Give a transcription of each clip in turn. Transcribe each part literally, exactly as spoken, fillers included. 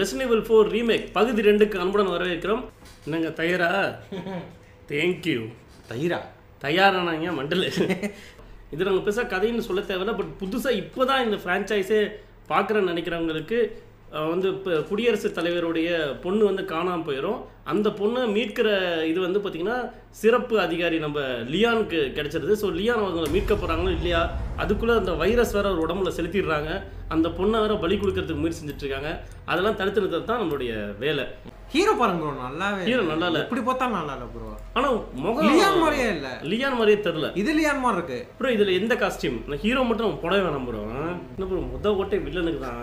Resident Evil four Remake. Pagudi renduku anbudan varaikiram. Nanga thayara. Thank you. Thayara. Thayara naanga mandale. Idhu nanga pesa kadaiinu solla thevalla but pudusa ippoda indha franchise e paakra nenikiravangalukku vandu kudiyarasu thalaivarudeya ponnu vandu kaanam poirom. Andha ponna meetkira idhu vandu pathina sirappu adhigari namba Leon ku kedachirudhu. So Leon avanga meetka poranga illaya adukulla andha virus vera or udambula seluthirranga. அந்த பொண்ண வர பலி குடுக்கிறதுக்கு முயற்சி செஞ்சிட்டு இருக்காங்க அதெல்லாம் தடுத்துறது தான் நம்மளுடைய வேலை ஹீரோ பாருங்க நல்லாவே ஹீரோ நல்லா இல்ல இப்படி பார்த்தா நல்லா இல்ல bro ஆனா முகம் லியான் மாதிரியே இல்ல லியான் மாதிரியே தெரியல இது லியான் மாதிரி இருக்கு bro இதுல எந்த காஸ்டியூம் நான் ஹீரோ மட்டும் போடவே வேணாம் bro என்ன bro முத ஓட்டை வில்லனுக்கு தான்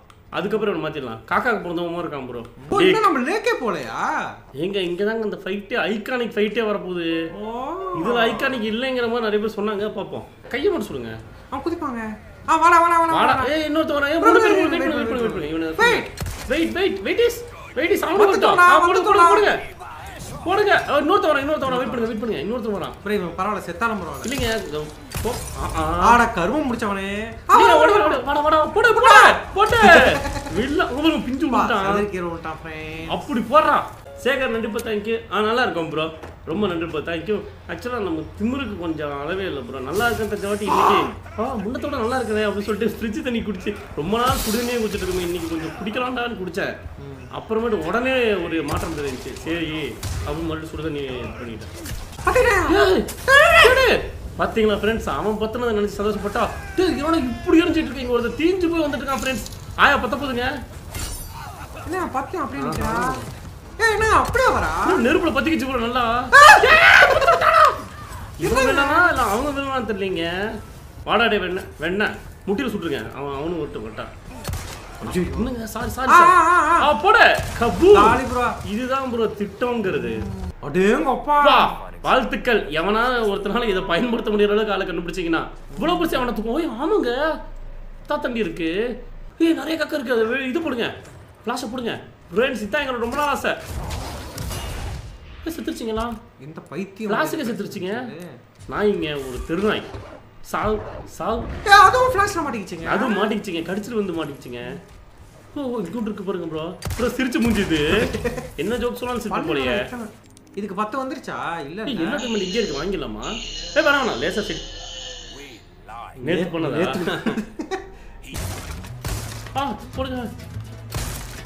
அதுக்கு அப்புறம் நம்ம மாத்திடலாம் காக்காக்கு பொறுந்தவமா இருக்காம் bro என்ன நம்ம லேக்கே போலயா எங்க இங்க தான் அந்த ஃபைட் ஐகானிக் ஃபைட்டே வர போகுது இதுல ஐகானிக் இல்லங்கற மாதிரி நிறைய பேர் சொன்னாங்க பாப்போம் கைய மட்டும் சொல்லுங்க அவ குதிப்பாங்க ஆ வாடா வாடா வாடா ஏய் இன்னொருத்த வர ஏய் மூணு பேர் வெயிட் பண்ணு wait wait wait is Wait, sound out. Ah, podu podu podu. Podu ga. Innoru thora, innoru thora. Wait pannunga, wait pannunga. Innoru thora. Bro, ivan paravala sethalam paravala. Illinga. Aada karuvu mudichavaane. Neera odu odu. Vada vada. Podu podu. Podu. Villa oru pinju undan. Adirkira undan friend. Appadi podra. Segar nandippa thank you. Ah, nalla irukum bro. Romba nandippa thank you. Actually namu timurukku konjam alave illa bro. Nalla irukandha javati inniki. Ah, munnathoda nalla irukane appo solli fridge thani kudichi. Romba naal kuduniye kudichirukku inniki konjam kudikalaamdaanu kudicha. அப்புறமேட்டு உடனே ஒரு மாற்றம் தெரிஞ்சு சரி அப்படி மறுபடியும் சுடுத நீ பண்ணிட்டேன் பார்த்தீங்களா ஃப்ரெண்ட்ஸ் அவன் பத்தினதை நினைச்சு சந்தோஷப்பட்டா இவனுக்கு இப்படி எரிஞ்சிட்டு இருக்கு இங்க ஒரு தீஞ்சு போய் வந்துட்டு இருக்கான் ஃப்ரெண்ட்ஸ் ஆயா பத்த போதுங்க என்ன பத்தியம் அப்படி என்ன அப்படியே வரா நெருப்புல பத்திக்கிச்சு போல நல்லா இவன் வேணாமா இல்லை அவங்க வேணுமான்னு தெரியலீங்க வாடாடே வெண்ண வெண்ண முட்டியில் சுட்டுருங்க அவன் அவனும் விட்டு போட்டான் என்னங்க சாரி சாரி ஆ போட கபூ சாரி bro இதுதான் bro திட்டம்ங்கிறது அடேங்க அப்பா வாழ்த்துக்கள் எவனா ஒருத்தனால இத பயன்படுத்த முடியற அளவுக்கு ஆளை கண்டுபிடிச்சீங்கனா இவ்வளவு பெரிய அவன தூக்கு ஓய் ஆமாங்க தாத்தண்டி இருக்கு ஏய் நிறைய கக்க இருக்கு இது போடுங்க ஃபிளாஷ் போடுங்க ஃப்ரெண்ட்ஸ் இதான் எங்க ரொம்ப நாள் ஆசை செத்துறீங்களா இந்த பைத்தியம் ஃபிளாஷ்ல செத்துறீங்க நான் இங்க ஒரு திருநாய் சால் சால் ஏதோ ஃபிளாஷ்ல மாட்டிக்கிச்சீங்க அது மாட்டிக்கிச்சீங்க கடிச்சிட்டு வந்து மாட்டிக்கிச்சீங்க ஓ குட் இருக்கு பாருங்க bro bro சிரிச்சு மூஞ்சிது என்ன ஜோக் சொன்னாலும் சிரிப்பு போலயே இதுக்கு பத்து வந்துருச்சா இல்ல என்ன நம்ம இங்க இருக்கு வாங்கிடலாமா ஏய் வரவனா லேசர் செட் நேத்து பண்ணதா ஆ போடுங்க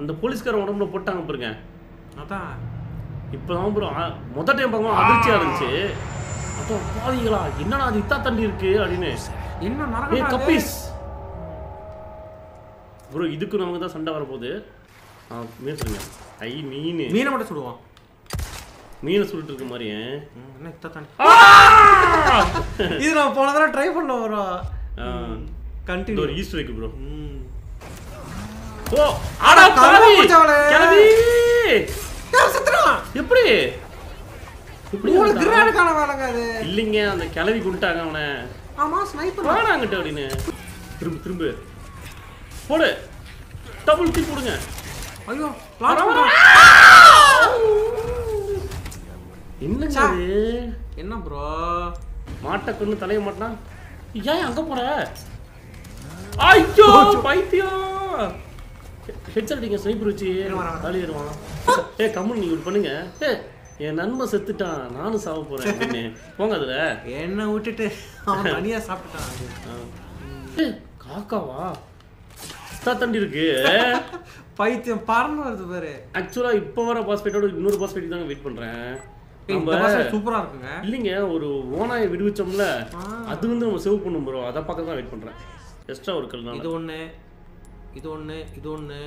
அந்த போலீஸ்கார உடம்புல போட்டாங்க பாருங்க அதான் இப்போதான் bro முதல் டைம் பாக்கும்போது அதிர்ச்சியா இருந்துச்சு அப்போ பாவிங்களா என்னடா அது இத்தா தண்ணி இருக்கு அப்படினே என்ன நரகம் ஏய் கப்பீஸ் bro இதுக்கு நமக்கு தான் சண்டை வர போகுது மீன் சுடுங்க ஐ மீன் மீனை மட்டும் சுடுவான் மீனை சுட்டுட்டு இருக்க மாதிரி என்ன இத தான் இது நான் போன தடவை ட்ரை பண்ண வரோ கண்டினியூ ஒரு ஈஸ்டர் எக் bro ஓ அட கலவி கலவி யார் செத்துறான் எப்படி இப்படி ஒரு கிரான காண வாளங்க அது இல்லங்க அந்த கலவி குண்டாங்க அவனே ஆமா ஸ்னைப்பர் வாடாங்கட்ட அப்படினு திரும்ப திரும்ப போடு டபுள் டீ போடுங்க ஐயோ ப்ளாட் என்னங்க இது என்ன bro மாட்ட கொன்னு தலைய மாட்டனா ஏய் அங்க போற ஐயோ பைத்தியம் ஹெட்செட் அடிங்க ஸ்னைப்பர் வச்சி வர வர ஏய் கம்முனி நீ இப்படி பண்ணுங்க ஏய் என் நண்பன் செத்துட்டான் நானும் சாவ போறேன் அப்படின்னு போங்க அதுல என்ன விட்டுட்டு அவன் தனியா சாப்பிட்டான். காக்காவா தண்டி இருக்கு பைத்தியம் பறந்து வருது பாரு. ஆக்சுவலா இப்ப வர பாஸ்பேட்டோட இன்னொரு பாஸ்பேட் தாங்க வெயிட் பண்றேன். சூப்பரா இருக்குங்க இல்லைங்க, ஒரு ஓனாயை விடுவிச்சோம்ல அது வந்து நம்ம சேவ் பண்ணும் ப்ரோ, அதை பக்கம் தான் வெயிட் பண்றேன். எக்ஸ்ட்ரா ஒரு கல் இது ஒண்ணு இது ஒண்ணு இது ஒண்ணு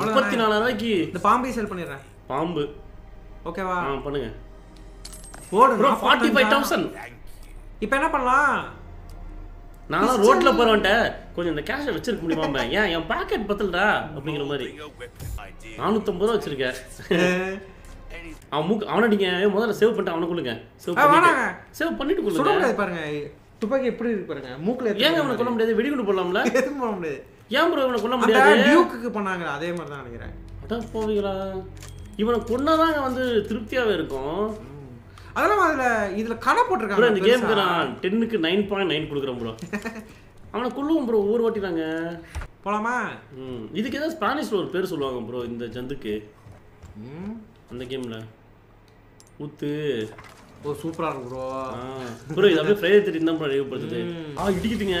முப்பத்தி நாலாயிரம் ரூபாய்க்கு இந்த பாம்பை செல் பண்ணிடுறேன். பாம்பு ஓகேவா பண்ணுங்க போடுங்க. ஃபார்ட்டி ஃபைவ் தௌசண்ட் இப்போ என்ன பண்ணலாம்? நான் ரோட்ல போறவன்ட்ட கொஞ்சம் இந்த கேஷை வச்சிருக்க முடியுமா? ஏன் என் பாக்கெட் பத்தலடா அப்படிங்கிற மாதிரி நானூத்தம்பது ரூபா வச்சிருக்கேன். அவனுக்கு அவனடிங்க முதல்ல சேவ் பண்ணிட்டு அவனுக்குள்ளுங்க சேவ் பண்ணிட்டு கொடுங்க. பாருங்க துப்பாக்கி எப்படி இருக்கு பாருங்க மூக்குல. ஏங்க அவனை கொல்ல முடியாது? வெடிகுண்டு போடலாம்ல. எதுவும் போட முடியாது. ஏன் ப்ரோ இவனை கொல்ல முடியாது? டியூக்கு பண்ணாங்க அதே மாதிரி தான் நினைக்கிறேன். அட போவீங்களா? இவனை கொன்னதாங்க வந்து திருப்தியாவே இருக்கும். அதெல்லாம் அதுல இதுல கணை போட்டிருக்காங்க. இந்த கேமுக்கு நான் டென்னுக்கு நைன் பாயிண்ட் நைன் கொடுக்குறேன் ப்ரோ. அவனை கொல்லுவோம் ப்ரோ ஒவ்வொரு வாட்டி தாங்க. போலாமா? ம் இதுக்கு ஏதாவது ஸ்பானிஷ்ல ஒரு பேர் சொல்லுவாங்க ப்ரோ இந்த ஜந்துக்கு அந்த கேம்ல. ஊத்து ஓ சூப்பரா இருக்கு ப்ரோ. ப்ரோ இது அப்படியே ஃப்ரைடே தெரியும் தான் ப்ரோ ரிவ்யூ பண்ணுது. ஆ இடிக்குதுங்க.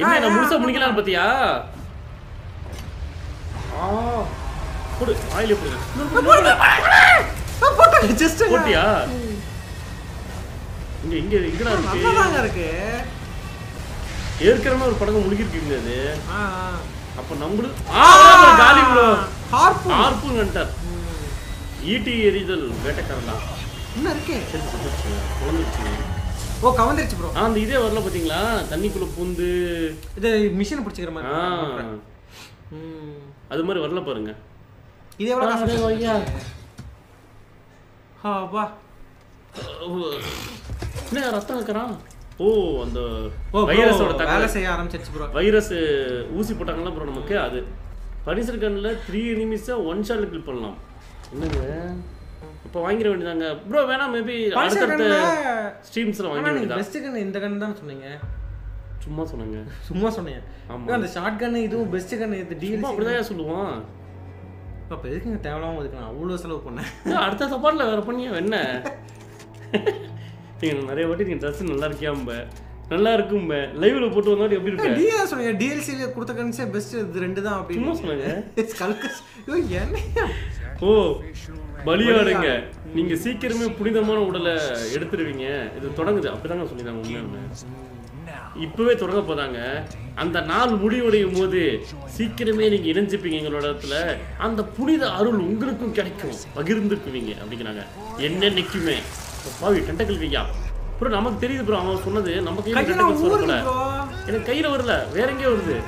என்ன நான் முழுசா முடிக்கலாம் பாத்தியா? ஆ போடு ஆயில போடு போடு போடு ஜஸ்ட் போடியா. இங்க இங்க இங்கடா இருக்கு நல்லாங்க இருக்கு. ஏர்க்கறமா ஒரு படங்க முழுகி இருக்குங்க அது. ஆ அப்ப நம்மளு ஆ காலி ப்ரோ ஹார்பூன் ஹார்பூன் ஹண்டர் ஈடி எரிதல் வேட்டக்காரனா என்ன இருக்கே குழந்தைச்சு. ஓ கவந்திருச்சு ப்ரோ. ஆ அந்த இதே வரல பாத்தீங்களா தண்ணிக்குள்ள பூந்து இது மிஷின் பிடிச்சிக்கிற மாதிரி. ம் அது மாதிரி வரல பாருங்க. இது எவ்வளவு காசு ஐயா? ஆ வா என்ன ரத்தம் இருக்கறா? ஓ அந்த வைரஸோட தாக்கம் வேலை செய்ய ஆரம்பிச்சிருச்சு ப்ரோ. வைரஸ் ஊசி போட்டாங்கல ப்ரோ நமக்கு. அது பனிசர் கன்ல மூன்று எனிமிஸ் ஒன் ஷாட்ல கில் பண்ணலாம். என்னங்க இப்ப வாங்கிர வேண்டியதாங்க ப்ரோ. வேணா மேபி அடுத்த ஸ்ட்ரீம்ஸ்ல வாங்கிர வேண்டியதா. பெஸ்ட் கன் இந்த கன் தான் சொன்னீங்க. சும்மா சொன்னீங்க சும்மா சொன்னீங்க. ஆமா அந்த ஷாட்கன் இதுவும் பெஸ்ட் கன் இது டீல் அப்படியே சொல்லுவோம். அப்ப எதுக்குங்க தேவலாம் ஒதுக்குறான்? அவ்வளவு செலவு பண்ண அடுத்த சப்போர்ட்ல வேற பண்ணியா என்ன? நீங்க நிறைய வாட்டி நீங்க ட்ரெஸ் நல்லா இருக்கியாம்ப நல்லா இருக்கும்ப லைவ்ல போட்டு வந்தா எப்படி இருக்கு? டீல் சொன்னீங்க டீல்ஸ்ல கொடுத்த கன்ஸே பெஸ்ட் இது ரெண்டு தான் அப்படி சும்மா சொன்னீங்க. கல்கஸ் ஐயோ என்ன ஓ பலியாடுங்க நீங்க சீக்கிரமே புனிதமான உடலை எடுத்துருவீங்க. இது தொடங்குது அப்படிதாங்க சொல்லிதாங்க உண்மையுமே. இப்பவே தொடங்க போதாங்க. அந்த நாள் முடிவடையும் போது சீக்கிரமே நீங்க இணைஞ்சுப்பீங்க எங்களோட இடத்துல. அந்த புனித அருள் உங்களுக்கும் கிடைக்கும், பகிர்ந்துக்குவீங்க அப்படிங்கிறாங்க. என்னன்னைக்குமே பாவி டெண்டக்கல் வையா அப்புறம் நமக்கு தெரியுது ப்ரோ. அவன் சொன்னது நமக்கு சொல்லல எனக்கு கையில வரல வேற எங்கேயோ வருது.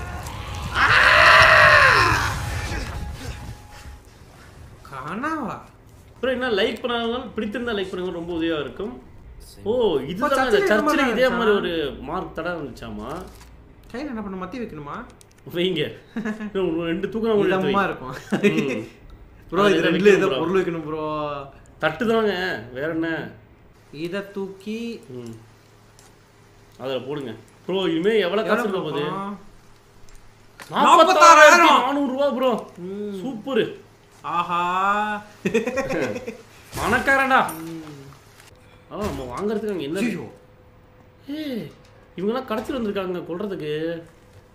ஆனாவா ப்ரோ என்ன லைக் பண்ணாலும் பிடித்திருந்தா லைக் பண்ணுங்க ரொம்ப உதவியா இருக்கும். ஓ இதுதான் அந்த சர்ச்சல இதே மாதிரி ஒரு மார்க் தட வந்துச்சாமா. கையில என்ன பண்ண மத்தி வைக்கணுமா? வைங்க ரெண்டு தூக்குற மாதிரி இதமா இருக்கும் ப்ரோ. இது ரெண்டுல இத பொருள் வைக்கணும் ப்ரோ. தட்டுதாங்க வேற என்ன. இத தூக்கி அதல போடுங்க ப்ரோ. இமே எவ்வளவு காசு இருக்க போகுது? நாற்பத்தாறாயிரம் ரூபாய் ப்ரோ. சூப்பர். ஆஹா மனக்காரடா. ஆ நம்ம வாங்குறதுக்கு அங்கே என்ன ஏ இவங்கெல்லாம் கடத்திட்டு வந்திருக்காங்க கொல்றதுக்கு.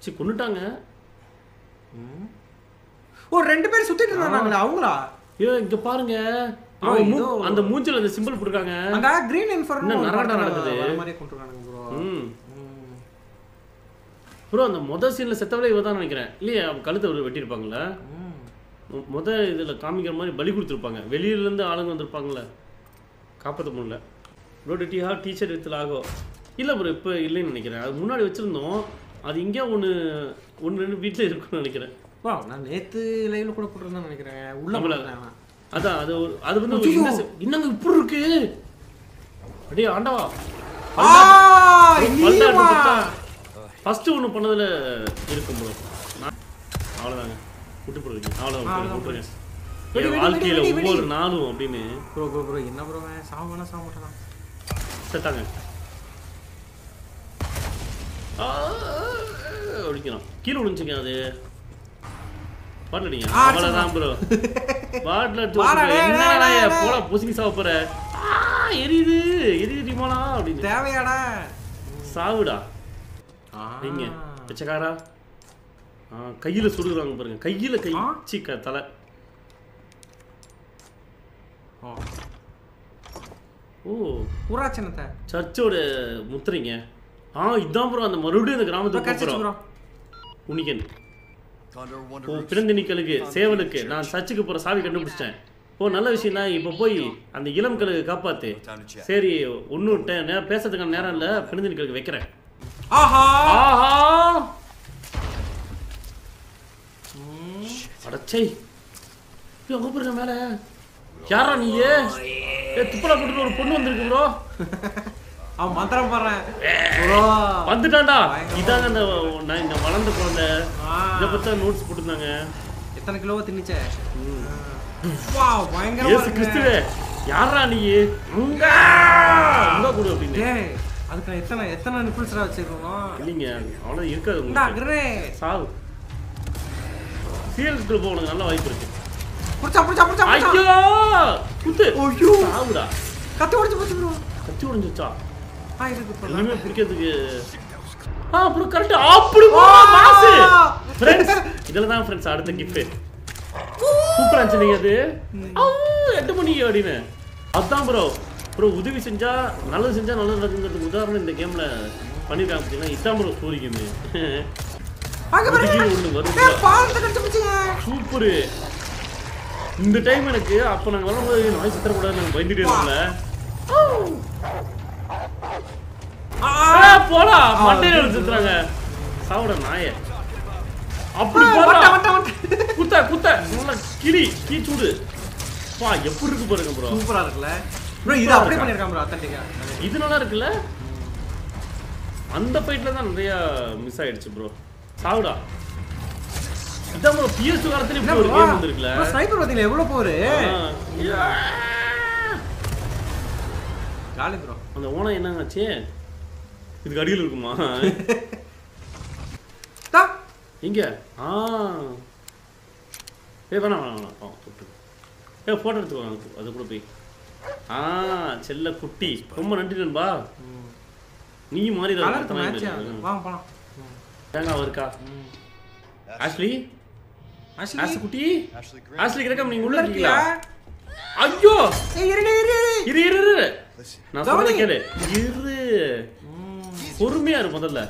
சரி கொண்டுட்டாங்க. ஓ ரெண்டு பேரும் சுத்திட்டு இருந்தாங்களே அவங்களா? ஐயோ இங்க பாருங்க அந்த மூஞ்சில அந்த சிம்பிள் போட்டுருக்காங்க. அங்க கிரீன் இன்ஃபர்னோ நரகடா நடக்குது அந்த மாதிரி கொண்டுறானுங்க ப்ரோ. ம் ப்ரோ அந்த மொத சீன்ல செத்தவளே இவ தான் நினைக்கிறேன் இல்லையா? அவ கழுத்து ஒரு வெட்டி இருப்பாங்களே முத இதுல காமிக்கிற மாதிரி பலி கொடுத்துருப்பாங்க. வெளியில இருந்து ஆளுங்க வந்திருப்பாங்கல்ல காப்பாற்ற முடியல. ப்ரோ டிடிஹா டீச்சர் வித்துல ஆகும் இல்லை ப்ரோ இப்போ இல்லைன்னு நினைக்கிறேன். அது முன்னாடி வச்சுருந்தோம். அது இங்கே ஒன்று ஒன்று ரெண்டு வீட்டில் இருக்குன்னு நினைக்கிறேன். வா நான் நேற்று லைவில் கூட போட்டுருந்தேன்னு நினைக்கிறேன். உள்ள அத அது அது வந்து இன்னங்க இப்படி இருக்கு அடே ஆண்டவா ஆ இல்லையா ஃபர்ஸ்ட் ஒன்னு பண்ணதுல இருக்கும் bro அவ்வளவுதான் விட்டு போடுங்க அவ்வளவுதான் விட்டுருங்க ஏ வாழ்க்கையில ஒவ்வொரு நாளும் அப்படினே bro bro bro என்ன bro சாவனா சாவட்டலாம் செட்டாங்க ஆ ஒளிக்கணும் கீழ ஒளிஞ்சிங்க அது பாட்லடிங்க அவ்வளவுதான் bro பாட்ல தூக்கு என்னடா போல புசிங்க சாவப்ற ஆ எரியுது எரியுது டிமானா அப்படி தேவையாடா சாவுடா ஆ நீங்க பிச்சக்காரா ஆ கையில சுடுறாங்க பாருங்க கையில கை சீக்க தலை ஓ ஓ ஊராச்சனதா சர்ச்சோட முத்றீங்க ஆ இதான் bro அந்த மறுபடியும் அந்த கிராமத்துக்கு போறோம் உனிகன் ஓ பிறந்தனிகளுக்கு சேவலுக்கு நான் சர்ச்சுக்கு போற சாவி கண்டுபிடிச்சேன் ஓ நல்ல விஷயம்னா இப்ப போய் அந்த இளம் கழுகு காப்பாத்து சரி ஒண்ணுட்ட நான் பேசிறதுக்கு நேரம் இல்ல பிறந்தனிகளுக்கு வைக்கிறேன் ஆஹா ஆஹா அடச்சே யோ கோபுர மேல யாரா நீ ஏ துப்பல போட்டு ஒரு பொண்ணு வந்திருக்கு bro அவ மந்திரம் பண்றான் bro வந்துட்டான்டா இதாங்க நான் இந்த வளந்து போறத இத பத்த நோட்ஸ் போட்டுதாங்க எத்தனை கிலோவா தின்னிச்சே வாவ் பயங்கரமா இயேசு கிறிஸ்துவே யாரா நீ உங்க உங்க கூட அப்படினே டேய் அதுக்கு எத்தனை எத்தனை நிப்புல்ஸ்ரா வச்சிருக்கோம் இல்லங்க அவ்வளவு இருக்காது உங்களுக்கு டா கிரே சாவு சீல்ஸ் குள்ள போறது நல்ல வாய்ப்பு இருக்கு புடிச்சா புடிச்சா புடிச்சா ஐயோ குத்து ஐயோ சாவுடா கத்தி ஓடிச்சு போச்சு bro கத்தி ஓடிஞ்சுச்சா ஆ இருக்கு bro நீமே பிடிக்கிறதுக்கு ஆ bro கரெக்ட் அப்படி போ மாசு फ्रेंड्स இதெல்லாம் தான் फ्रेंड्स அடுத்த கிஃப்ட் சூப்பரா இருந்துங்க அது எட்டு மணி ஓடினே அதான் bro bro உதவி செஞ்சா நல்லது செஞ்சா நல்லது நடக்குங்கிறது உதாரணம் இந்த கேம்ல பண்ணிருக்காங்க பாத்தீங்களா இதான் bro ஸ்டோரி கேம் ஆக பாருங்க ஏ பாந்து கடிச்சு போச்சுங்க சூப்பர் இந்த டைம் எனக்கு அப்ப நான் வரும்போது நாய் சித்திர கூட நான் பயந்துட்டே இருந்தேன் ஆ போடா மண்டையில சித்திராங்க சாவுடா நாயே அப்படி போடா வட்ட வட்ட குத்த குத்த நல்ல கிளி கீச்சுடு பா எப்படி இருக்கு பாருங்க bro சூப்பரா இருக்குல bro இது அப்படியே பண்ணிருக்காங்க bro அத்தன்டிக்கா இது நல்லா இருக்குல அந்த ஃபைட்ல தான் நிறைய மிஸ் ஆயிடுச்சு bro சாவுடா இதாமோ பிஎஸ் காரத்துல இப்ப ஒரு கேம் வந்திருக்குல நான் ஸ்னைப்பர் பாத்தீங்களா எவ்வளவு போரு காலி bro அந்த ஓன என்னங்காச்சு இது கடியில இருக்குமா டா இங்க ஆ ஏய் வா வா வா போட்டு ஏய் போட்டோ எடுத்துக்கோ அது கூட போய் ஆ செல்ல குட்டி ரொம்ப நன்றி நண்பா நீ மாறி வா வா போலாம் ஏங்க அவர்க்கா ஆஷ்லி ஆஷ்லி ஆஷ் குட்டி ஆஷ்லி ஆஷ்லி கிரகம் நீங்க உள்ள இருக்கீங்களா ஐயோ ஏய் இரு இரு இரு இரு நான் சொல்றத கேளு இரு பொறுமையா இரு முதல்ல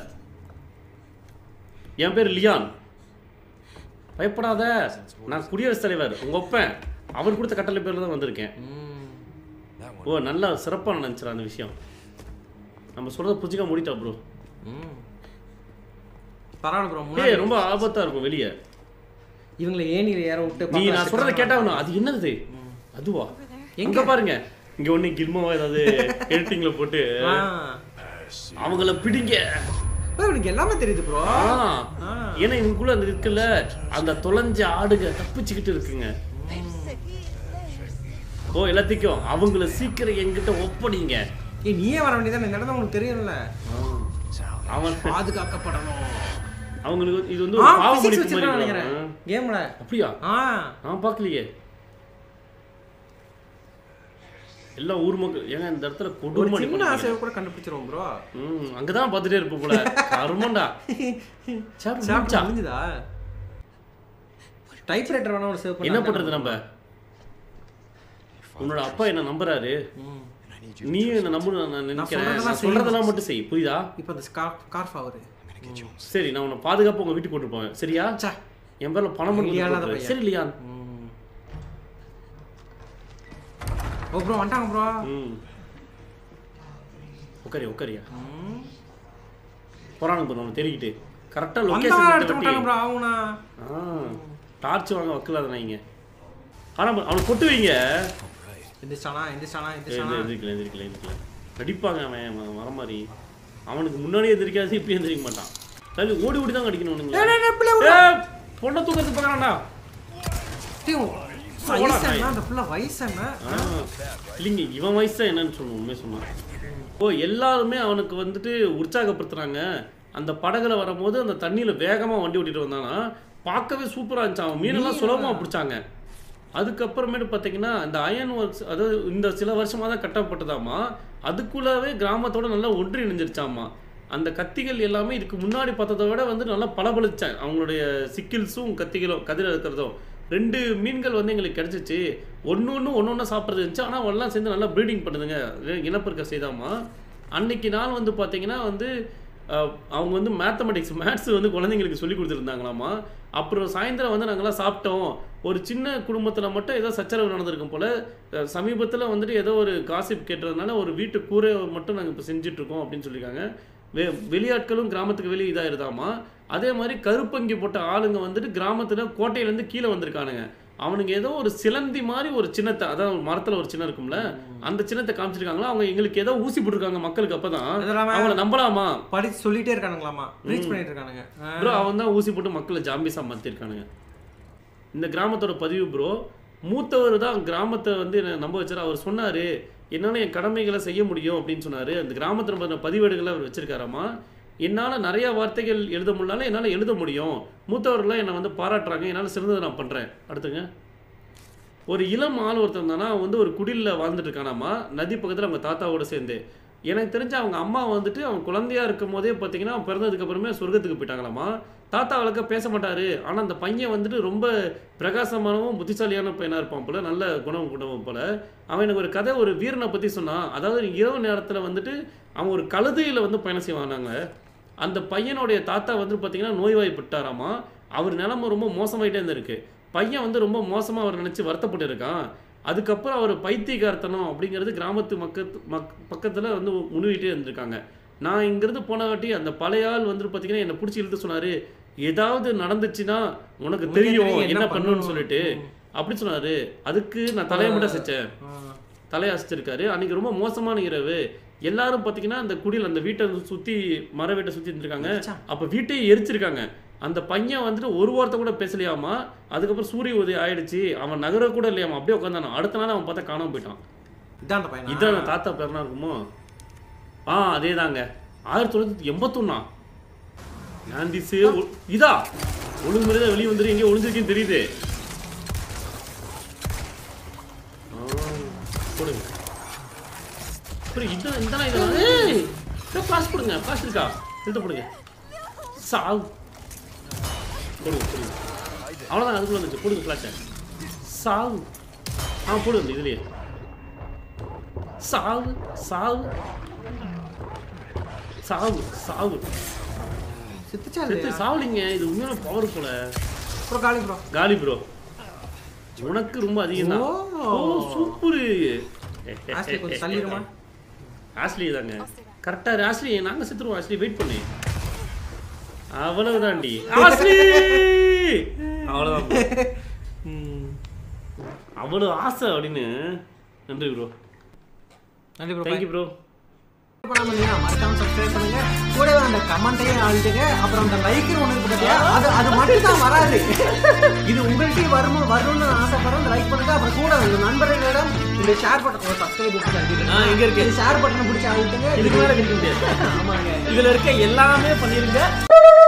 என் பேர் லியான் பயப்படாத நான் குடியரசு தலைவர் உங்க அப்பன் அவர் கொடுத்த கட்டளை பேர்ல தான் வந்திருக்கேன் ஓ நல்லா சிறப்பா நடந்துச்சு அந்த விஷயம் நம்ம சொல்றத புரிஞ்சிக்க முடிட்டா bro பரான bro முன்னாடி ரொம்ப ஆபத்தா இருக்கும் வெளிய இவங்களை ஏணில ஏற விட்டு நீ நான் சொல்றத கேட்டாவணும் அது என்னது அதுவா எங்க பாருங்க இங்க ஒண்ணே கில்மாவா ஏதாவது எடிட்டிங்ல போட்டு அவங்கள பிடிங்க bro உங்களுக்கு எல்லாமே தெரியுது bro ஏனா இவங்களுக்குள்ள அந்த இருக்குல அந்த தொலைஞ்ச ஆடுங்க தப்பிச்சிக்கிட்டு இருக்குங்க ஓ எல்லாத்திக்கும் அவங்கள சீக்கிரம் என்கிட்ட ஒப்படிங்க ஏ நீயே வர வேண்டியதா இந்த இடத்துல உங்களுக்கு தெரியும்ல அவன் பாதுகாக்கப்படணும் அவங்களுக்கு இது வந்து ஒரு பாவம் பண்ணிட்டு நினைக்கிறேன் கேம்ல அப்படியே ஆ நான் பார்க்கலையே எல்லா ஊர் மக்கள் ஏங்க இந்த இடத்துல கொடுமை சின்ன ஆசைய கூட கண்டுபிடிச்சிரோம் bro ம் அங்க தான் பாத்துட்டே இருப்ப போல கர்மண்டா சாப்பிச்சா முடிஞ்சதா டைப் ரைட்டர் வேணா ஒரு சேவ் பண்ண என்ன பண்றது நம்ம உன்னோட அப்பா என்ன நம்பறாரு நீ என்ன நம்புற நான் நினைக்கிறேன் சொல்றதெல்லாம் மட்டும் செய் புரியதா இப்போ அந்த கார் ஃபவர் சரி நான் உன பாதுகாப்பா உங்க வீட்டுக்கு கொண்டு போவேன் சரியா சா என் பேர்ல பணம் கொடுங்க சரி லியான் ஓ bro வந்தாங்க bro ம் ஓகே ஓகேயா ம் போறானு போறானு தெரிக்கிட்டு கரெக்ட்டா லொகேஷன் எடுத்துட்டாங்க bro ஆவுனா ஆ டார்ச் வாங்க வக்கலாத நீங்க ஆ ஆனா அவன் கொட்டுவீங்க எந்திரச்சானா எந்திரச்சானா எந்திரச்சானா எந்திரிக்கல எந்திரிக்கல எந்திரிக்கல கடிப்பாங்க அவன் வர மாதிரி அவனுக்கு முன்னாடியே எந்திரிக்காது இப்ப எந்திரிக்க மாட்டான் தள்ளி ஓடி ஓடி தான் கடிக்கணும்னுங்க டேய் டேய் பிள்ளை ஓடு பொண்ண தூக்கறது பார்க்கறானடா டேய் வயசானா அந்த புள்ள வயசானா இல்லங்க இவன் வயசா என்னன்னு சொல்லுங்க உண்மை சொன்னா ஓ எல்லாரும் அவனுக்கு வந்துட்டு உற்சாகப்படுத்துறாங்க அந்த படகுல வரும்போது அந்த தண்ணியில வேகமா வண்டி ஓட்டிட்டு வந்தானா பார்க்கவே சூப்பரா இருந்துச்சு அவன் மீனெல்லாம் சுலபமா பிடிச்சாங்க அதுக்கு அப்புறமேட்டு பார்த்தீங்கன்னா இந்த அயன் ஒர்க்ஸ் அது இந்த சில வருஷமாக தான் கட்டப்பட்டதாமா அதுக்குள்ளவே கிராமத்தோட நல்லா ஒன்று இணைஞ்சிருச்சாமா அந்த கத்திகள் எல்லாமே இதுக்கு முன்னாடி பார்த்ததை விட வந்து நல்லா பலபலிச்சாங்க அவங்களுடைய சிக்கிள்ஸும் கத்திகளும் கதிரில் இருக்கிறதும் ரெண்டு மீன்கள் வந்து எங்களுக்கு கிடச்சிச்சு ஒன்று ஒன்று ஒன்று ஒன்றா சாப்பிட்றது இருந்துச்சு ஆனால் எல்லாம் சேர்ந்து நல்லா ப்ரீடிங் பண்ணுதுங்க இனப்பெருக்க செய்தாமா அன்னைக்கு நாள் வந்து பார்த்தீங்கன்னா வந்து அவங்க வந்து மேத்தமெட்டிக்ஸ் மேத்ஸ் வந்து குழந்தைங்களுக்கு சொல்லி கொடுத்துருந்தாங்களாமா அப்புறம் சாயந்தரம் வந்து நாங்கள்லாம் சாப்பிட்டோம் ஒரு சின்ன குடும்பத்தில் மட்டும் ஏதோ சச்சரவு நடந்திருக்கும் போல் சமீபத்தில் வந்துட்டு ஏதோ ஒரு காசிப் கேட்டதுனால ஒரு வீட்டு கூரை மட்டும் நாங்கள் இப்போ செஞ்சிட்ருக்கோம் அப்படின்னு சொல்லியிருக்காங்க வெ வெளியாட்களும் கிராமத்துக்கு வெளியே இதாகிருதாமா அதே மாதிரி கருப்பங்கி போட்ட ஆளுங்க வந்துட்டு கிராமத்தில் கோட்டையிலேருந்து கீழே வந்திருக்கானுங்க அவனுங்க ஏதோ ஒரு சிலந்தி மாதிரி ஒரு சின்னத்தை அதான் மரத்தில் ஒரு சின்ன இருக்கும்ல அந்த சின்னத்தை காமிச்சிருக்காங்களா அவங்க எங்களுக்கு ஏதோ ஊசி போட்டுருக்காங்க மக்களுக்கு அப்பதான் அவங்கள நம்பலாமா படிச்சு சொல்லிட்டே இருக்கானுங்களாமா ரீச் பண்ணிட்டு இருக்கானுங்க ப்ரோ அவன் தான் ஊசி போட்டு மக்களை ஜாம்பிஸா மாத்திருக்கானுங்க இந்த கிராமத்தோட பதிவு ப்ரோ மூத்தவர் தான் கிராமத்தை வந்து என்னை நம்ப வச்சார் அவர் சொன்னார் என்னால் என் கடமைகளை செய்ய முடியும் அப்படின்னு சொன்னார் அந்த கிராமத்தில் பதிவேடுகளை அவர் வச்சிருக்காராமா என்னால் நிறையா வார்த்தைகள் எழுத முடியல என்னால் எழுத முடியும் மூத்தவர்கள்லாம் என்னை வந்து பாராட்டுறாங்க என்னால் சிறந்ததை நான் பண்ணுறேன் அடுத்துங்க ஒரு இளம் ஆள் ஒருத்தர் தானா வந்து ஒரு குடிலில் வாழ்ந்துட்டு இருக்கானாம்மா நதி பக்கத்தில் அவங்க தாத்தாவோடு சேர்ந்து எனக்கு தெரிஞ்ச அவங்க அம்மா வந்துட்டு அவங்க குழந்தையாக இருக்கும் போதே பார்த்தீங்கன்னா அவன் பிறந்ததுக்கப்புறமே சொர்க்கத்துக்கு போயிட்டாங்களாம்மா தாத்தா அவளுக்கு பேச மாட்டார் ஆனால் அந்த பையன் வந்துட்டு ரொம்ப பிரகாசமானவும் புத்திசாலியான பையனாக இருப்பான் போல் நல்ல குணம் குணம் போல் அவன் எனக்கு ஒரு கதை ஒரு வீரனை பற்றி சொன்னான் அதாவது இரவு நேரத்தில் வந்துட்டு அவன் ஒரு கழுதையில் வந்து பயணம் செய்வாங்க அந்த பையனுடைய தாத்தா வந்து பார்த்தீங்கன்னா நோய்வாய்ப்பட்டாராமா அவர் நிலமை ரொம்ப மோசமாயிட்டே இருந்திருக்கு பையன் வந்து ரொம்ப மோசமாக அவர் நினச்சி வருத்தப்பட்டு இருக்கான் அதுக்கப்புறம் அவர் பைத்தியகார்த்தனம் அப்படிங்கிறது கிராமத்து மக்கத்து மக் பக்கத்தில் வந்து முன்னிட்டே இருந்திருக்காங்க நான் இங்கிருந்து போனவாட்டி அந்த பழைய ஆள் வந்துட்டு பார்த்தீங்கன்னா என்னை பிடிச்சி இழுத்து சொன்னார் ஏதாவது நடந்துச்சுன்னா உனக்கு தெரியும் என்ன பண்ணணும்னு சொல்லிட்டு அப்படி சொன்னார் அதுக்கு நான் தலையமிட்ட சிச்சேன் தலையாசிச்சிருக்காரு அன்றைக்கி ரொம்ப மோசமான இரவு எல்லாரும் பார்த்தீங்கன்னா அந்த குடியில் அந்த வீட்டை சுற்றி மர வீட்டை சுற்றி இருந்திருக்காங்க அப்போ வீட்டையே எரிச்சிருக்காங்க அந்த பையன் வந்துட்டு ஒரு வாரத்தை கூட பேசலையாமா அதுக்கப்புறம் சூரிய உதயம் ஆயிடுச்சு அவன் நகர கூட இல்லையாமா அப்படியே உட்காந்தானா அடுத்த நாள் அவன் பார்த்தா காணாமல் போயிட்டான் இதான் இதான் தாத்தா பேரனா இருக்குமோ ஆ அதே தாங்க ஆயிரத்தி தொள்ளாயிரத்தி எண்பத்தொன்னா காந்திசே இதா ஒழுங்குமுறை தான் வெளியே வந்துட்டு எங்கேயோ ஒழிஞ்சிருக்கேன்னு தெரியுது போடுங்க உனக்கு ரொம்ப அதிகம் சூப்பரு ஆஸ்லி தாங்க கரெக்டாக ஆஸ்லி நாங்கள் செத்துருவோம் ஆஸ்லி வெயிட் பண்ணி அவ்வளவுதான்டி ஆஸ்லி அவ்வளோதான் அவ்வளோ ஆசை அப்படின்னு நன்றி ப்ரோ நன்றி ப்ரோ தேங்க்யூ ப்ரோ மறக்காம சப்ஸ்கிரைப் பண்ணுங்க கூடவே அந்த கமெண்ட்டையே ஆளுங்க அப்புறம் அந்த லைக் ஒன்று அது அது மட்டும் தான் வராது இது உங்கள்கிட்டயே வருமோ வரும்னு ஆசைப்படுறோம் அந்த லைக் பண்ணுங்க அப்புறம் கூட உங்க நண்பர்களிடம் இந்த ஷேர் பட்டன் சப்ஸ்கிரைப் பண்ணுங்க எங்க இருக்கு இந்த ஷேர் பட்டனை பிடிச்சி ஆகிட்டுங்க இதுக்கு மேலே ஆமாங்க இதுல இருக்க எல்லாமே பண்ணிருங்க.